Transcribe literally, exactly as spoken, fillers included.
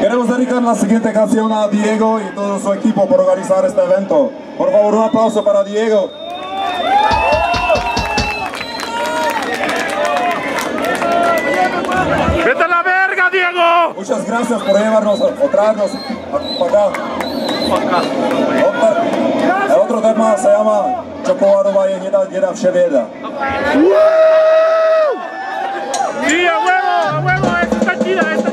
Queremos dedicar la siguiente canción a Diego y todo su equipo por organizar este evento. Por favor, un aplauso para Diego. ¡Vete a la verga, Diego! Muchas gracias por llevarnos, o traernos para acá. Otro, el otro tema se llama Chocoladová jedina, jedina vševěda. ¡Sí, a huevo, a huevo! ¡Esta está chida, esta!